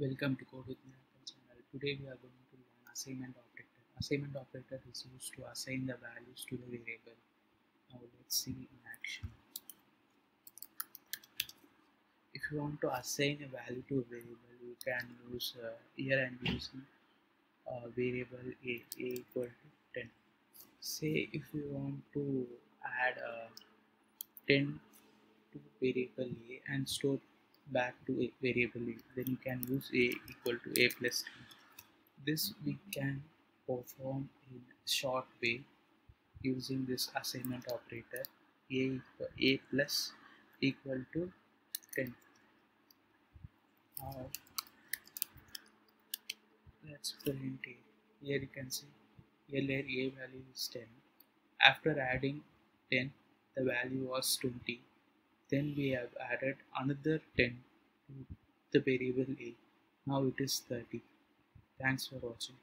Welcome to Code with Miracle Channel. Today we are going to learn assignment operator. Assignment operator is used to assign the values to the variable. Now let's see in action. If you want to assign a value to a variable, you can use here and using variable a equal to 10. Say if you want to add 10 to variable a and store back to a variable a, then you can use a equal to a plus 10. This we can perform in short way using this assignment operator a plus equal to 10. Now let's print a. Here you can see here a value is 10. After adding 10, the value was 20. Then we have added another 10 to the variable a. Now it is 30. Thanks for watching.